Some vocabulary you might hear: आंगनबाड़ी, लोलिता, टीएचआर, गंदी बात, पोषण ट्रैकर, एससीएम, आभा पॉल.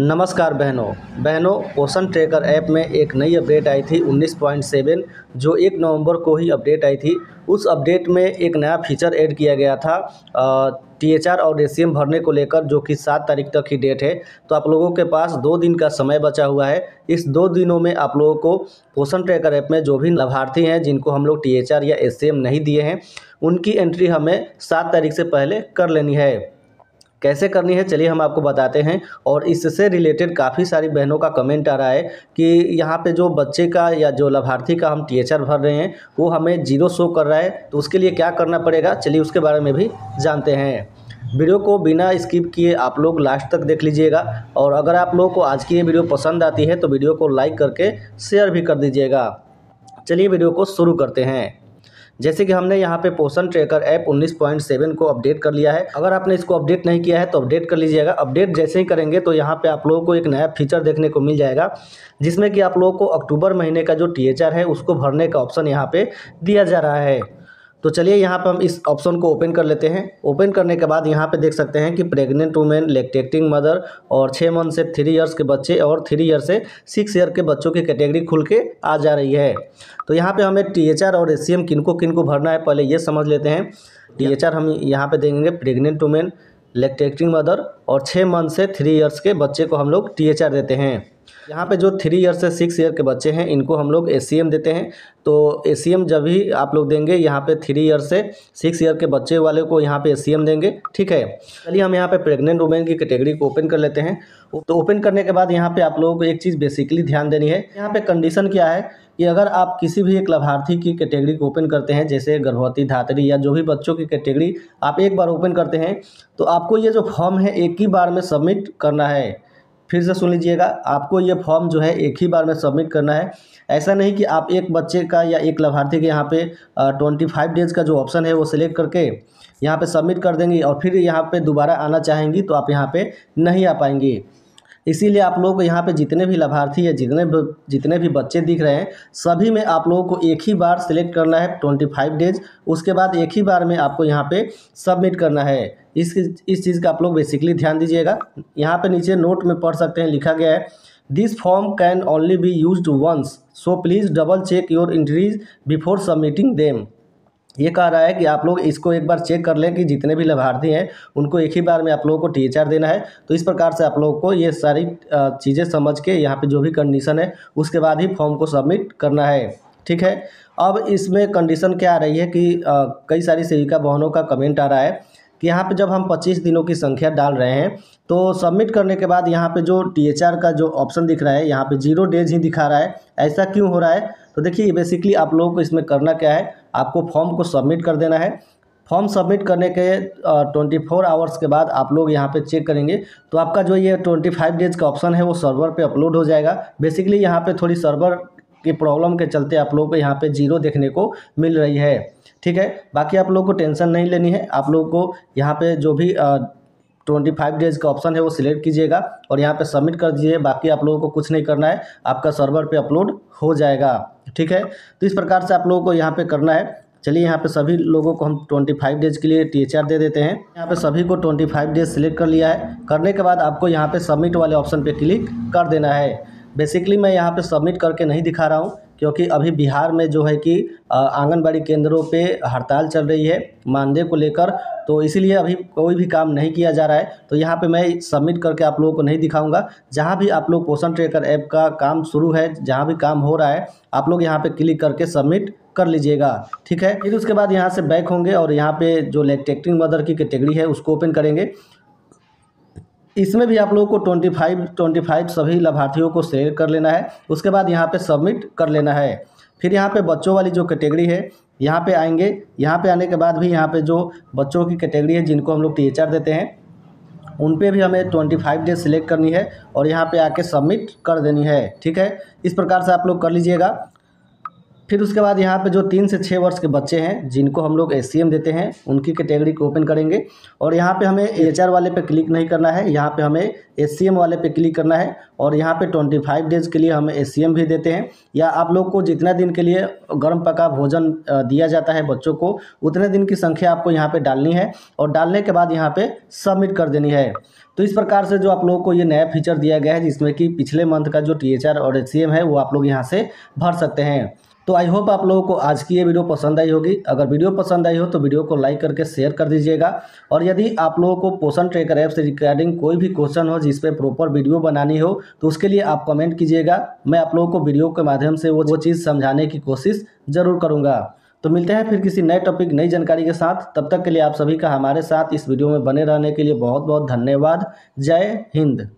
नमस्कार बहनों, पोषण ट्रैकर ऐप में एक नई अपडेट आई थी 19.7 जो 1 नवंबर को ही अपडेट आई थी। उस अपडेट में एक नया फीचर ऐड किया गया था टीएचआर और एससीएम भरने को लेकर, जो कि 7 तारीख तक ही डेट है। तो आप लोगों के पास 2 दिन का समय बचा हुआ है। इस 2 दिनों में आप लोगों को पोषण ट्रैकर ऐप में जो भी लाभार्थी हैं जिनको हम लोग टीएचआर या एससीएम नहीं दिए हैं, उनकी एंट्री हमें 7 तारीख से पहले कर लेनी है। कैसे करनी है चलिए हम आपको बताते हैं। और इससे रिलेटेड काफ़ी सारी बहनों का कमेंट आ रहा है कि यहाँ पे जो बच्चे का या जो लाभार्थी का हम टीएचआर भर रहे हैं वो हमें 0 शो कर रहा है, तो उसके लिए क्या करना पड़ेगा चलिए उसके बारे में भी जानते हैं। वीडियो को बिना स्किप किए आप लोग लास्ट तक देख लीजिएगा। और अगर आप लोगों को आज की ये वीडियो पसंद आती है तो वीडियो को लाइक करके शेयर भी कर दीजिएगा। चलिए वीडियो को शुरू करते हैं। जैसे कि हमने यहाँ पे पोषण ट्रैकर ऐप 19.7 को अपडेट कर लिया है। अगर आपने इसको अपडेट नहीं किया है तो अपडेट कर लीजिएगा। अपडेट जैसे ही करेंगे तो यहाँ पे आप लोगों को एक नया फीचर देखने को मिल जाएगा, जिसमें कि आप लोगों को अक्टूबर महीने का जो टीएचआर है उसको भरने का ऑप्शन यहाँ पे दिया जा रहा है। तो चलिए यहाँ पे हम इस ऑप्शन को ओपन कर लेते हैं। ओपन करने के बाद यहाँ पे देख सकते हैं कि प्रेग्नेंट वुमेन, लैक्टेटिंग मदर और 6 मंथ से 3 इयर्स के बच्चे और 3 ईयर से 6 ईयर के बच्चों की कैटेगरी खुल के आ जा रही है। तो यहाँ पे हमें टीएचआर और एससीएम किनको भरना है पहले ये समझ लेते हैं। टीएचआर हम यहाँ पर देंगे प्रेग्नेंट वुमेन, लैक्टेटिंग मदर और 6 मंथ से 3 इयर्स के बच्चे को हम लोग टीएचआर देते हैं। यहाँ पे जो 3 ईयर से 6 ईयर के बच्चे हैं इनको हम लोग एससीएम देते हैं। तो एससीएम जब भी आप लोग देंगे यहाँ पे 3 ईयर से 6 ईयर के बच्चे वाले को यहाँ पे एससीएम देंगे, ठीक है। चलिए हम यहाँ पे प्रेग्नेंट वुमेन की कैटेगरी को ओपन कर लेते हैं। तो ओपन करने के बाद यहाँ पे आप लोगों को एक चीज़ बेसिकली ध्यान देनी है। यहाँ पे कंडीशन क्या है कि अगर आप किसी भी एक लाभार्थी की कैटेगरी को ओपन करते हैं, जैसे गर्भवती, धात्री या जो भी बच्चों की कैटेगरी आप एक बार ओपन करते हैं, तो आपको ये जो फॉर्म है एक ही बार में सबमिट करना है। फिर से सुन लीजिएगा, आपको ये फॉर्म जो है एक ही बार में सबमिट करना है। ऐसा नहीं कि आप एक बच्चे का या एक लाभार्थी के यहाँ पे 25 डेज़ का जो ऑप्शन है वो सिलेक्ट करके यहाँ पे सबमिट कर देंगी और फिर यहाँ पे दोबारा आना चाहेंगी तो आप यहाँ पे नहीं आ पाएंगी। इसीलिए आप लोगों को यहाँ पे जितने भी लाभार्थी या जितने भी बच्चे दिख रहे हैं सभी में आप लोगों को एक ही बार सिलेक्ट करना है 25 डेज़। उसके बाद एक ही बार में आपको यहाँ पे सबमिट करना है। इस चीज़ का आप लोग बेसिकली ध्यान दीजिएगा। यहाँ पे नीचे नोट में पढ़ सकते हैं, लिखा गया है this form can only be used once, so please double check your entries before submitting them. ये कह रहा है कि आप लोग इसको एक बार चेक कर लें कि जितने भी लाभार्थी हैं उनको एक ही बार में आप लोगों को टीएचआर देना है। तो इस प्रकार से आप लोगों को ये सारी चीज़ें समझ के यहाँ पे जो भी कंडीशन है उसके बाद ही फॉर्म को सबमिट करना है, ठीक है। अब इसमें कंडीशन क्या आ रही है कि कई सारी सेविका बहनों का कमेंट आ रहा है कि यहाँ पे जब हम 25 दिनों की संख्या डाल रहे हैं तो सबमिट करने के बाद यहाँ पे जो टीएचआर का जो ऑप्शन दिख रहा है यहाँ पे 0 डेज़ ही दिखा रहा है। ऐसा क्यों हो रहा है? तो देखिए बेसिकली आप लोगों को इसमें करना क्या है, आपको फॉर्म को सबमिट कर देना है। फॉर्म सबमिट करने के 24 आवर्स के बाद आप लोग यहाँ पे चेक करेंगे तो आपका जो ये 25 डेज़ का ऑप्शन है वो सर्वर पे अपलोड हो जाएगा। बेसिकली यहाँ पे थोड़ी सर्वर की प्रॉब्लम के चलते आप लोगों को यहाँ पे 0 देखने को मिल रही है, ठीक है। बाकी आप लोगों को टेंशन नहीं लेनी है। आप लोगों को यहाँ पे जो भी 25 डेज़ का ऑप्शन है वो सिलेक्ट कीजिएगा और यहाँ पे सबमिट कर दीजिए। बाकी आप लोगों को कुछ नहीं करना है, आपका सर्वर पे अपलोड हो जाएगा, ठीक है। तो इस प्रकार से आप लोगों को यहाँ पे करना है। चलिए यहाँ पे सभी लोगों को हम 25 डेज़ के लिए टीएचआर दे देते हैं। यहाँ पे सभी को 25 डेज़ सिलेक्ट कर लिया है। करने के बाद आपको यहाँ पे सबमिट वाले ऑप्शन पे क्लिक कर देना है। बेसिकली मैं यहाँ पे सबमिट करके नहीं दिखा रहा हूँ क्योंकि अभी बिहार में जो है कि आंगनबाड़ी केंद्रों पे हड़ताल चल रही है मानदेय को लेकर, तो इसीलिए अभी कोई भी काम नहीं किया जा रहा है। तो यहाँ पे मैं सबमिट करके आप लोगों को नहीं दिखाऊंगा। जहाँ भी आप लोग पोषण ट्रैकर ऐप का काम शुरू है, जहाँ भी काम हो रहा है, आप लोग यहाँ पे क्लिक करके सबमिट कर लीजिएगा, ठीक है। फिर उसके बाद यहाँ से बैक होंगे और यहाँ पे जो लैक्टेटिंग मदर की कैटेगरी है उसको ओपन करेंगे। इसमें भी आप लोगों को 25 सभी लाभार्थियों को सेलेक्ट कर लेना है। उसके बाद यहाँ पे सबमिट कर लेना है। फिर यहाँ पे बच्चों वाली जो कैटेगरी है यहाँ पे आएंगे। यहाँ पे आने के बाद भी यहाँ पे जो बच्चों की कैटेगरी है जिनको हम लोग टीएचआर देते हैं उन पे भी हमें 25 डेज़ सिलेक्ट करनी है और यहाँ पर आके सबमिट कर देनी है, ठीक है। इस प्रकार से आप लोग कर लीजिएगा। फिर उसके बाद यहाँ पे जो 3 से 6 वर्ष के बच्चे हैं जिनको हम लोग एससीएम देते हैं उनकी कैटेगरी को ओपन करेंगे और यहाँ पे हमें टीएचआर वाले पे क्लिक नहीं करना है, यहाँ पे हमें एससीएम वाले पे क्लिक करना है। और यहाँ पे 25 डेज़ के लिए हमें एससीएम भी देते हैं, या आप लोग को जितना दिन के लिए गर्म पका भोजन दिया जाता है बच्चों को उतने दिन की संख्या आपको यहाँ पर डालनी है और डालने के बाद यहाँ पर सबमिट कर देनी है। तो इस प्रकार से जो आप लोगों को ये नया फीचर दिया गया है जिसमें कि पिछले मंथ का जो टीएचआर और एससीएम है वो आप लोग यहाँ से भर सकते हैं। तो आई होप आप लोगों को आज की ये वीडियो पसंद आई होगी। अगर वीडियो पसंद आई हो तो वीडियो को लाइक करके शेयर कर दीजिएगा। और यदि आप लोगों को पोषण ट्रैकर ऐप से रिगार्डिंग कोई भी क्वेश्चन हो जिस पे प्रॉपर वीडियो बनानी हो तो उसके लिए आप कमेंट कीजिएगा, मैं आप लोगों को वीडियो के माध्यम से वो चीज़ समझाने की कोशिश ज़रूर करूँगा। तो मिलते हैं फिर किसी नए टॉपिक नई जानकारी के साथ। तब तक के लिए आप सभी का हमारे साथ इस वीडियो में बने रहने के लिए बहुत बहुत धन्यवाद। जय हिंद।